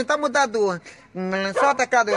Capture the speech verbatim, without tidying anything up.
tentar mudar a dor. Solta a cada.